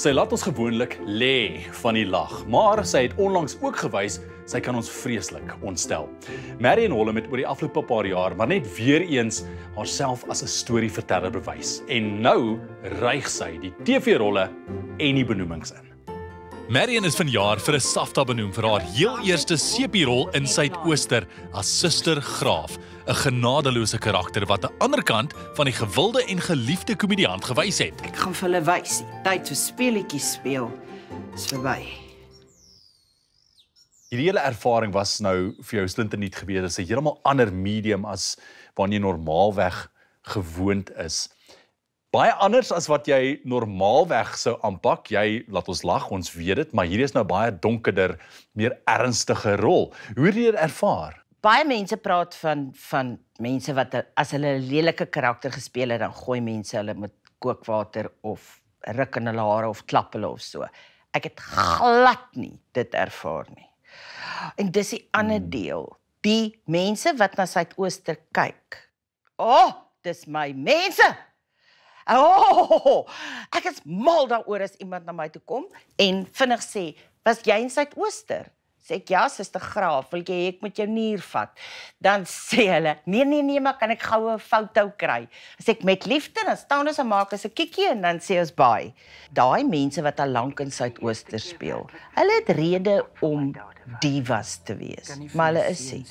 Sy laat ons gewoonlik lê van die lag, maar sy het onlangs ook gewys, sy kan ons vreeslik ontstel. Marion Holm het oor die afgelope paar jaar, maar net weer eens haarself as 'n storieverteller bewys. En nou reig sy die TV-rolle en die benoemings in. Marion is vanjaar vir 'n SAFTA benoem vir haar heel eerste CP-rol in Suidooster as Suster Graaf, 'n genadeloose karakter wat aan die ander kant van die gewilde en geliefde komediant gewys het. Ek gaan vir hulle wys, tyd vir speletjies speel is verby. Hierdie hele ervaring was nou vir jou splinternuut gebeur, is 'n heeltemal ander medium as wat jy normaalweg gewoond is. Baie anders as wat jy normaalweg sou aanpak. Jy laat ons lag, ons weet dit, maar hier is nou baie donkerder, meer ernstige rol. Hoe het jy dit ervaar? Baie mense praat van mense wat as hulle 'n lelike karakter gespeel het, dan gooi mense hulle met kookwater of ruk in hulle hare of klap hulle of so. Ek het glad nie dit ervaar nie. En dis die ander deel. Die mense wat na Suidooster kyk. Oh, dis my mense! Oh, ek is mal daaroor as iemand na my toe kom en vinnig sê, was jy in Suidooster? Sê ek, ja, Suster Graaf, wil jy ek met jou nier vat? Dan sê hulle, nee, maar kan ek gou 'n foto kry? Sê ek, met liefde, dan staan ons en maak as 'n kiekie en dan sê ons bye. Daai mense wat al lank in Suidooster speel, hulle het rede om divas te wees, maar hulle is nie.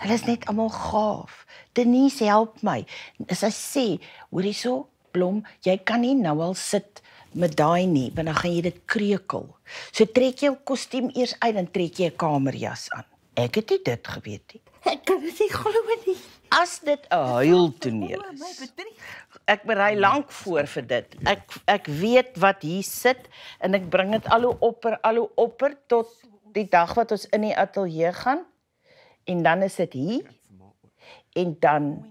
Hulle is net almal gaaf. Denise, help my. Sy sê, hoor jy so? Blom, jy kan nie nou al sit met daai nie, want dan gaan jy dit kreukel. So trek jy jou kostuum eers uit en trek jy 'n kamerjas aan. Ek het nie dit geweet nie. Ek kan dit nie glo nie. As dit 'n huiltoneel is. Ek berei lank voor vir dit. Ek weet wat hier sit en ek bring dit al hoe opper tot die dag wat ons in die ateljee gaan. En dan is dit hier. En dan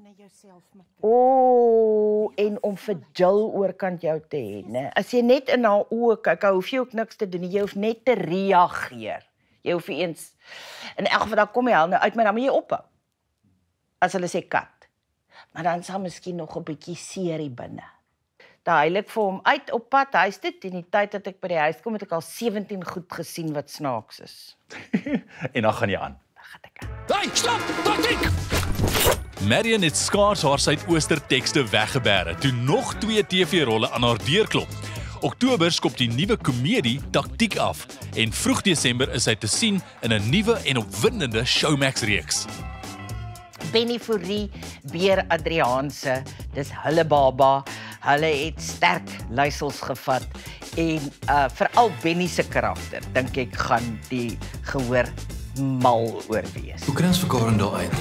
en om vir Jill oorkant jou te hê, né? As jy net in haar oë kyk, hoef jy ook niks te doen, jy hoef net te reageer. Jy hoef eens in elk geval, dan kom jy al nou uit, maar dan moet jy ophou. As hulle sê kat. Maar dan sal miskien nog 'n bietjie serie binne. Daai heilig vir hom uit op pad huis toe, teen die tyd dat ek by die huis kom, het ek al 17 goed gesien wat snaaks is. En dan gaan jy aan. Dan gaan ek aan. Hey, stop! Taktiek! Marion het skaars haar Suidooster tekste weggebere, toe nog 2 TV-rolle aan haar deurklop. Oktober skop die nuwe komedie Taktiek af en vroeg Desember is hy te sien in 'n nuwe en opwindende Showmax-reeks. Benny Fourie, Beer Adrianse, dis hulle baba, hulle het sterk leisels gevat en veral Benny se karakter, dink ek gaan die gehoor mal oor wees. Hoe kry ons mekaar en daai uit?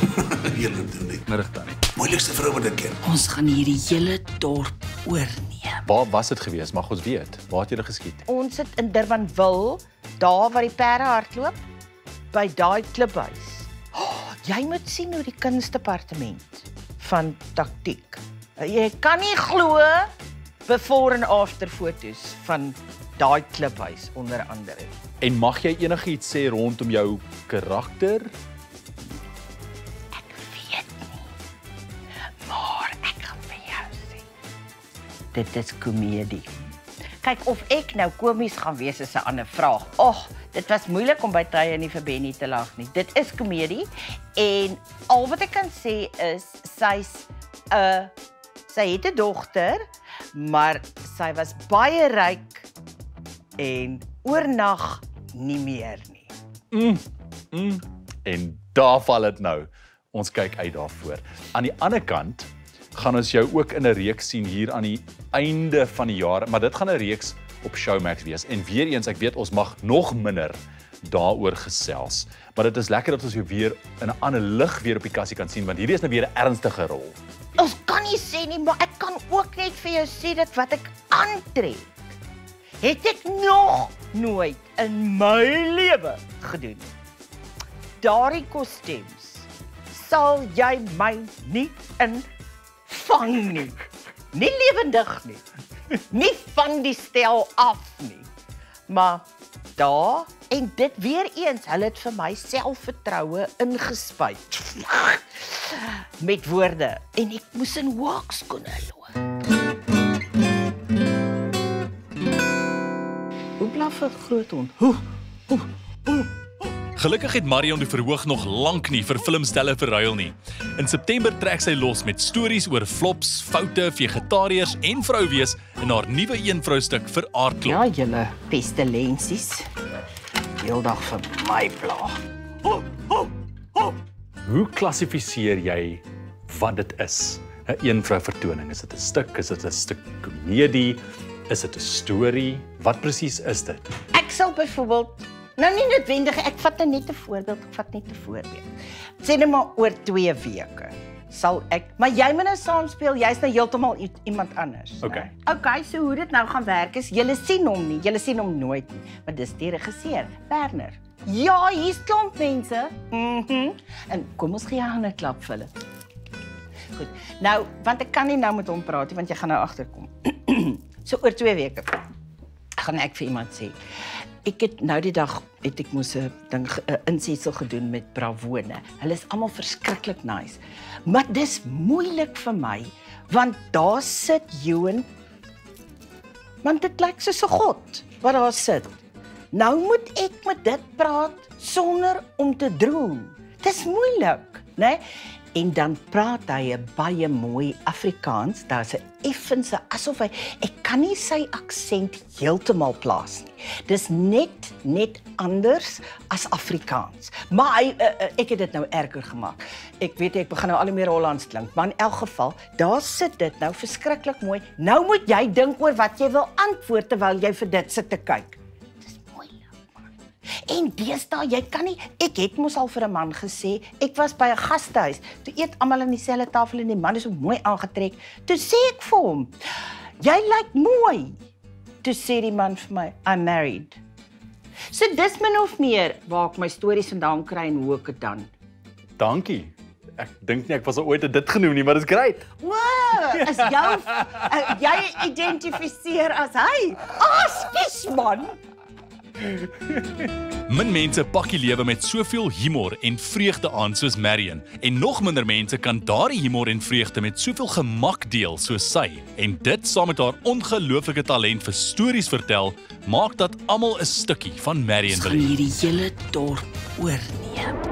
Hele ding. Middag tannie. Moeilikste vrou wat ek ken. Ons gaan hierdie hele dorp oorneem. Waar was dit gewees? Mag ons weet? Waar het julle geskiet? Ons sit in Durbanville, daar waar die perde hardloop, by daai kliphuis. Oh, jy moet sien hoe die kunstdepartement van Taktiek. Jy kan nie glo before en after foto's van daai kliphuis onder andere. En mag jy enigiets sê rondom jou karakter? Ek weet nie. Maar ek gaan vir jou sê. Dit is komedie. Kyk, of ek nou komies gaan wees is 'n ander vraag. Och, dit was moeilik om by tye nie vir Benny te lag nie. Dit is komedie en al wat ek kan sê is sy het 'n dogter, maar sy was baie ryk en oornag nie meer nie. En daar val dit nou. Ons kyk uit daarvoor. Aan die ander kant gaan ons jou ook in 'n reeks sien hier aan die einde van die jaar, maar dit gaan 'n reeks op Showmax wees. En weer eens, ek weet ons mag nog minder daaroor gesels, maar dit is lekker dat ons jou weer in 'n ander lig weer op die kassie kan sien, want hierdie is nou weer 'n ernstige rol. Ons kan nie sê nie, maar ek kan ook net vir jou sê dat wat ek aantrek, het ek nog nooit in my lewe gedoen. Daardie kostuums sal jy my nie invang nie. Nie lewendig nie. Nie van die stel af nie. Maar daar, en dit weer eens, hulle het vir my selfvertroue ingespuit. Met woorde. En ek moes in walks kon loop. vergroot on. Gelukkig het Marion die verhoog nog lank nie vir filmstelle verruil nie. In September trek sy los met stories oor flops, foute, vegetariërs en vrouwees in haar nuwe eenvroustuk vir Aardklop. Ja, julle pestilensies. Heeldag vir my pla. Hoe klassifiseer jy wat dit is? 'n Eenvrou vertoning, is dit 'n stuk, is dit 'n stuk komedie, is dit 'n storie? Wat presies is dit? Ek sal byvoorbeeld nou nie noodwendig, ek vat nou net 'n voorbeeld, Sê net maar oor 2 weke sal ek, maar jy moet nou saam speel, jy's nou heeltemal iemand anders. Okay. Nou? Okay, so hoe dit nou gaan werk is, julle sien hom nie, julle sien hom nooit nie, maar dis die regisseur, Werner. Ja, hier's klomp mense. En kom ons gee haar 'n klap vir hulle. Goed. Nou, want ek kan nie nou met hom praat nie, want jy gaan nou agterkom. So oor 2 weke gaan ek vir iemand sê. Ek het nou die dag het ek moes 'n ding insetsel gedoen met Bravo. Hulle is almal verskriklik nice. Maar dis moeilik vir my, want daar sit Johan. Want dit lyk soos 'n god wat daar sit. Nou moet ek met dit praat sonder om te droom. Dis moeilik, né? En dan praat hy 'n baie mooi Afrikaans. Daar's 'n effense asof hy ek kan nie sy aksent heeltemal plaas nie. Dis net anders as Afrikaans. Maar hy ek het dit nou erger gemaak. Ek weet ek begin nou al meer Hollands klink, maar in elk geval, daar sit dit nou verskriklik mooi. Nou moet jy dink oor wat jy wil antwoord terwyl jy vir dit sit te kyk. En deesdae, jy kan nie, ek het mos al vir 'n man gesê, ek was by 'n gastehuis, toe eet almal aan dieselfde tafel en die man is so mooi aangetrek. Toe sê ek vir hom, jy lyk mooi. Toe sê die man vir my, I'm married. So dis min of meer waar ek my stories vandaan kry en hoe ek dit dan. Dankie. Ek dink nie ek was al ooit dit genoem nie, maar dit is great. Wow, is jou jy identifiseer as hy. Ah, spies man. Min mense pak die lewe met soveel humor en vreugde aan soos Marion. En nog minder mense kan daardie humor en vreugde met soveel gemak deel soos sy. En dit saam met haar ongelooflike talent vir stories vertel, maak dat almal 'n stukkie van Marion beleef. Ons gaan hierdie hele dorp oorneem.